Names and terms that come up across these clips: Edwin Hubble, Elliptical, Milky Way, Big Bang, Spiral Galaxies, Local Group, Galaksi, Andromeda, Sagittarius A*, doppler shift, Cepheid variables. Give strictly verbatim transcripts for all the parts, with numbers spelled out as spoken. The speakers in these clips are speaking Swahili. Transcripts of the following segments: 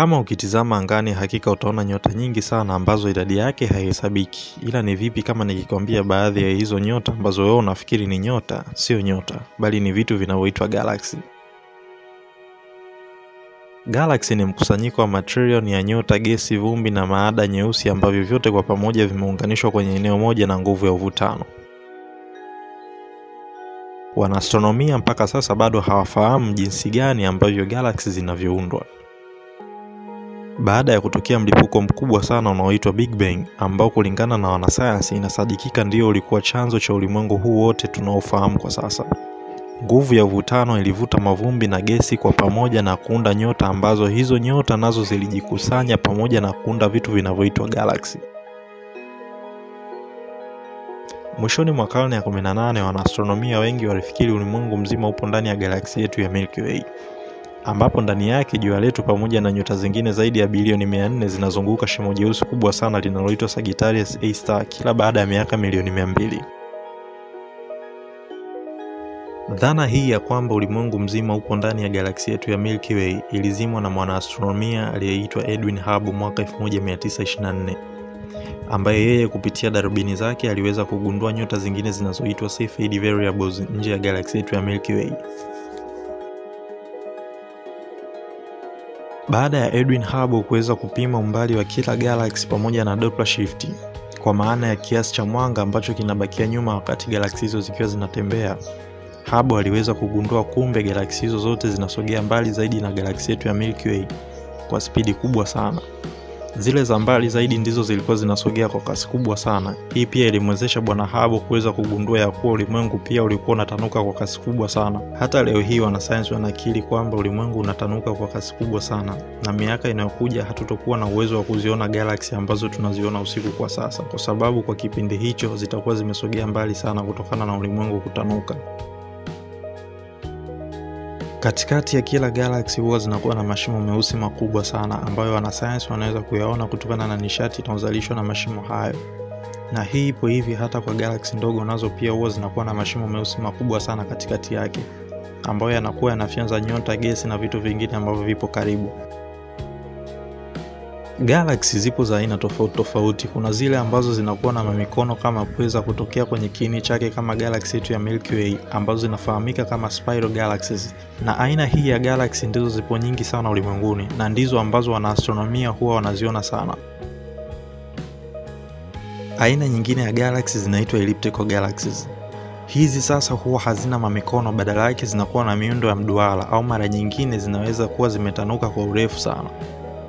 Kama ukitizama angani hakika utaona nyota nyingi sana ambazo idadi yake haihesabiki. Ila ni vipi kama nikikwambia baadhi ya hizo nyota ambazo wewe unafikiri ni nyota, sio nyota, bali ni vitu vinavyoitwa galaxy. Galaxy ni mkusanyiko wa matrilioni ya nyota, gesi, vumbi na maada nyeusi ambavyo vyote kwa pamoja vimeunganishwa kwenye eneo moja na nguvu ya uvutano. Wanaastronomia mpaka sasa bado hawafahamu jinsi gani ambavyo galaxy zinavyoundwa. Baada ya kutokea mlipuko mkubwa sana unaoitwa Big Bang, ambao kulingana na wanasayansi inasadikika ndio ulikuwa chanzo cha ulimwengu huu wote tunaofahamu kwa sasa. Nguvu ya uvutano ilivuta mavumbi na gesi kwa pamoja na kuunda nyota ambazo hizo nyota nazo zilijikusanya pamoja na kuunda vitu vinavyoitwa galaxy. Mwishoni mwa karne ya kumi na nane, wanaastronomia wengi walifikiri ulimwengu mzima upo ndani ya galaksi yetu ya Milky Way, ambapo ndani yake jua letu pamoja na nyota zingine zaidi ya bilioni mia nne zinazunguka shimo jeusi kubwa sana linaloitwa Sagittarius A star kila baada ya miaka milioni mia mbili. Dhana hii ya kwamba ulimwengu mzima upo ndani ya galaksi yetu ya Milky Way ilizimwa na mwanaastronomia aliyeitwa Edwin Hubble mwaka elfu moja mia tisa ishirini na nne, ambaye yeye kupitia darubini zake aliweza kugundua nyota zingine zinazoitwa Cepheid variables nje ya galaksi yetu ya Milky Way. Baada ya Edwin Hubble kuweza kupima umbali wa kila galaxy pamoja na doppler shift, kwa maana ya kiasi cha mwanga ambacho kinabakia nyuma wakati galaxy hizo zikiwa zinatembea, Hubble aliweza kugundua kumbe galaxy hizo zote zinasogea mbali zaidi na galaxy yetu ya Milky Way kwa spidi kubwa sana. Zile za mbali zaidi ndizo zilikuwa zinasogea kwa kasi kubwa sana. Hii pia ilimwezesha bwana Hubble kuweza kugundua ya kuwa ulimwengu pia ulikuwa unatanuka kwa kasi kubwa sana. Hata leo hii wanasayansi wanakiri kwamba ulimwengu unatanuka kwa kasi kubwa sana, na miaka inayokuja hatutokuwa na uwezo wa kuziona galaxy ambazo tunaziona usiku kwa sasa, kwa sababu kwa kipindi hicho zitakuwa zimesogea mbali sana kutokana na ulimwengu kutanuka. Katikati ya kila galaxy huwa zinakuwa na mashimo meusi makubwa sana ambayo wanasayansi wanaweza kuyaona kutokana na nishati inayozalishwa na mashimo hayo. Na hii ipo hivi hata kwa galaxy ndogo, nazo pia huwa zinakuwa na mashimo meusi makubwa sana katikati yake, ambayo yanakuwa yanafyanza nyota, gesi na vitu vingine ambavyo vipo karibu. Galaxy zipo za aina tofauti tofauti. Kuna zile ambazo zinakuwa na mamikono kama pweza kutokea kwenye kiini chake kama galaxy yetu ya Milky Way, ambazo zinafahamika kama Spiral Galaxies. Na aina hii ya galaxy ndizo zipo nyingi sana ulimwenguni, na ndizo ambazo wanaastronomia huwa wanaziona sana. Aina nyingine ya galaxy zinaitwa Elliptical Galaxies. Hizi sasa huwa hazina mamikono, badala yake zinakuwa na miundo ya mduara au mara nyingine zinaweza kuwa zimetanuka kwa urefu sana.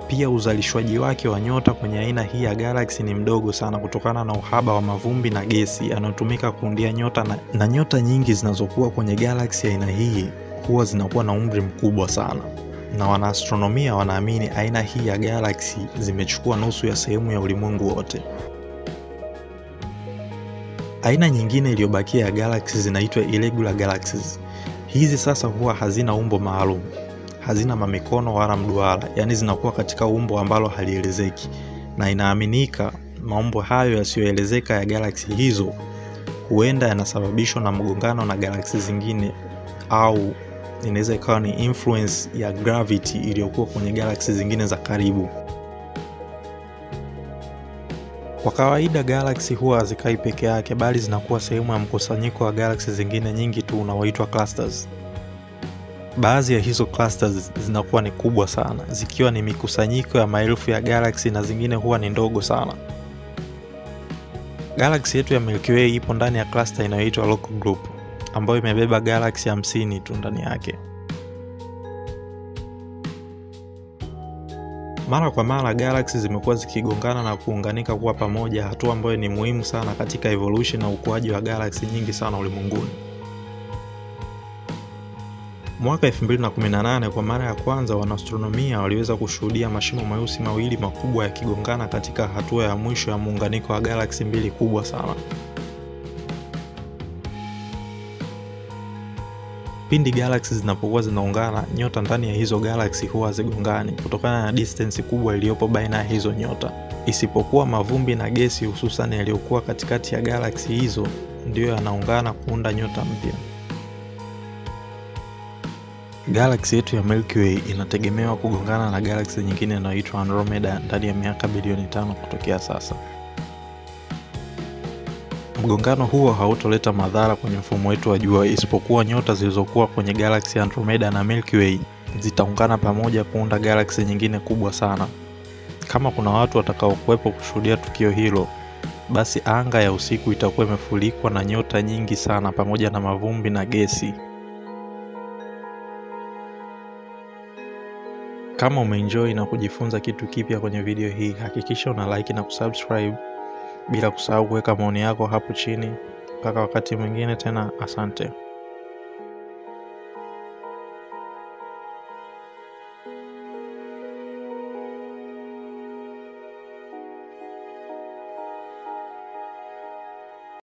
Pia uzalishwaji wake wa nyota kwenye aina hii ya galaxy ni mdogo sana kutokana na uhaba wa mavumbi na gesi yanayotumika kuundia nyota, na, na nyota nyingi zinazokuwa kwenye galaxy aina hii huwa zinakuwa na umri mkubwa sana. Na wanaastronomia wanaamini aina hii ya galaxy zimechukua nusu ya sehemu ya ulimwengu wote. Aina nyingine iliyobakia ya galaxy zinaitwa irregular galaxies. Hizi sasa huwa hazina umbo maalum, hazina mamikono wala mduara, yani zinakuwa katika umbo ambalo halielezeki, na inaaminika maumbo hayo yasiyoelezeka ya galaxy hizo huenda yanasababishwa na mgongano na galaxy zingine, au inaweza ikawa ni influence ya gravity iliyokuwa kwenye galaxy zingine za karibu. Kwa kawaida galaxy huwa hazikai peke yake, bali zinakuwa sehemu ya mkusanyiko wa galaxy zingine nyingi tu unaoitwa clusters. Baadhi ya hizo clusters zinakuwa ni kubwa sana, zikiwa ni mikusanyiko ya maelfu ya galaxy, na zingine huwa ni ndogo sana. Galaxy yetu ya Milky Way ipo ndani ya cluster inayoitwa Local Group, ambayo imebeba galaxy hamsini tu ndani yake. Mara kwa mara galaxy zimekuwa zikigongana na kuunganika kuwa pamoja, hatua ambayo ni muhimu sana katika evolution na ukuaji wa galaxy nyingi sana ulimwenguni. Mwaka elfu mbili kumi na nane, kwa mara ya kwanza wanaastronomia waliweza kushuhudia mashimo meusi mawili makubwa yakigongana katika hatua ya mwisho ya muunganiko wa galaxy mbili kubwa sana. Pindi galaxy zinapokuwa zinaungana, nyota ndani ya hizo galaxy huwa hazigongani kutokana na distance kubwa iliyopo baina ya hizo nyota. Isipokuwa mavumbi na gesi hususan yaliyokuwa katikati ya galaxy hizo ndiyo yanaungana kuunda nyota mpya. Galaxy yetu ya Milky Way inategemewa kugongana na galaxy nyingine inayoitwa Andromeda ndani ya miaka bilioni tano kutokea sasa. Mgongano huo hautoleta madhara kwenye mfumo wetu wa jua isipokuwa nyota zilizokuwa kwenye galaxy Andromeda na Milky Way zitaungana pamoja kuunda galaxy nyingine kubwa sana. Kama kuna watu watakaokuwepo kushuhudia tukio hilo, basi anga ya usiku itakuwa imefulikwa na nyota nyingi sana pamoja na mavumbi na gesi. Kama umeenjoy na kujifunza kitu kipya kwenye video hii, hakikisha una like na kusubscribe bila kusahau kuweka maoni yako hapo chini. Mpaka wakati mwingine tena, asante.